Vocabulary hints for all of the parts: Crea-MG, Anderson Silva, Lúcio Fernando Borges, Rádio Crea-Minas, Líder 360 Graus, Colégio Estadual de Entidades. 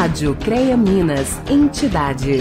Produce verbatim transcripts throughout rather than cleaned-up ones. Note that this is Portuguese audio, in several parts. Rádio CREA Minas Entidades.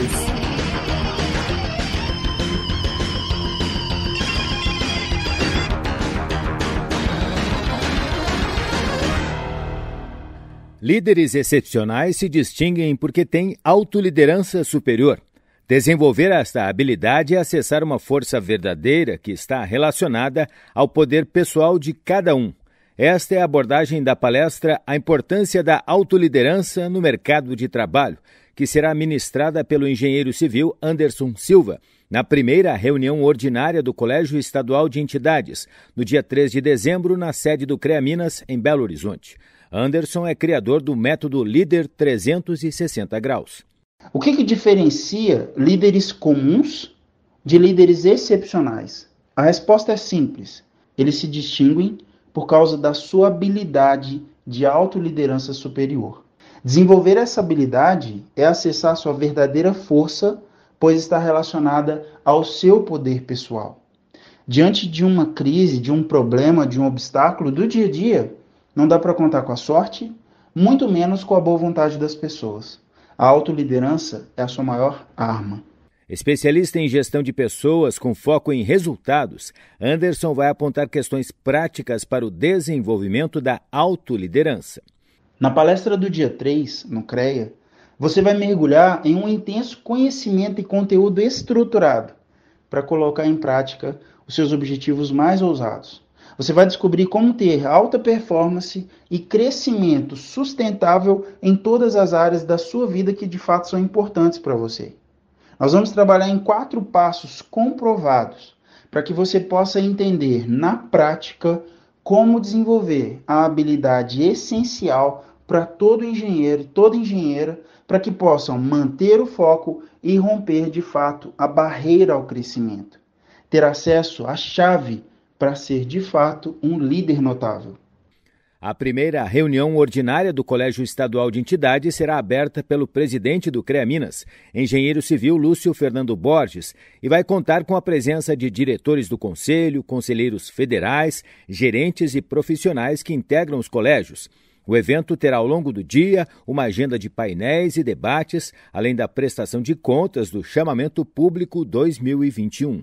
Líderes excepcionais se distinguem porque têm autoliderança superior. Desenvolver esta habilidade é acessar uma força verdadeira que está relacionada ao poder pessoal de cada um. Esta é a abordagem da palestra A Importância da Autoliderança no Mercado de Trabalho, que será ministrada pelo engenheiro civil Anderson Silva, na primeira reunião ordinária do Colégio Estadual de Entidades, no dia três de dezembro, na sede do CREA Minas, em Belo Horizonte. Anderson é criador do método Líder trezentos e sessenta Graus. O que que diferencia líderes comuns de líderes excepcionais? A resposta é simples. Eles se distinguem por causa da sua habilidade de autoliderança superior. Desenvolver essa habilidade é acessar sua verdadeira força, pois está relacionada ao seu poder pessoal. Diante de uma crise, de um problema, de um obstáculo do dia a dia, não dá para contar com a sorte, muito menos com a boa vontade das pessoas. A autoliderança é a sua maior arma. Especialista em gestão de pessoas com foco em resultados, Anderson vai apontar questões práticas para o desenvolvimento da autoliderança. Na palestra do dia três, no CREA, você vai mergulhar em um intenso conhecimento e conteúdo estruturado para colocar em prática os seus objetivos mais ousados. Você vai descobrir como ter alta performance e crescimento sustentável em todas as áreas da sua vida que de fato são importantes para você. Nós vamos trabalhar em quatro passos comprovados para que você possa entender na prática como desenvolver a habilidade essencial para todo engenheiro e toda engenheira para que possam manter o foco e romper de fato a barreira ao crescimento. Ter acesso à chave para ser, de fato, um líder notável. A primeira reunião ordinária do Colégio Estadual de Entidades será aberta pelo presidente do CREA Minas, engenheiro civil Lúcio Fernando Borges, e vai contar com a presença de diretores do Conselho, conselheiros federais, gerentes e profissionais que integram os colégios. O evento terá ao longo do dia uma agenda de painéis e debates, além da prestação de contas do Chamamento Público dois mil e vinte e um.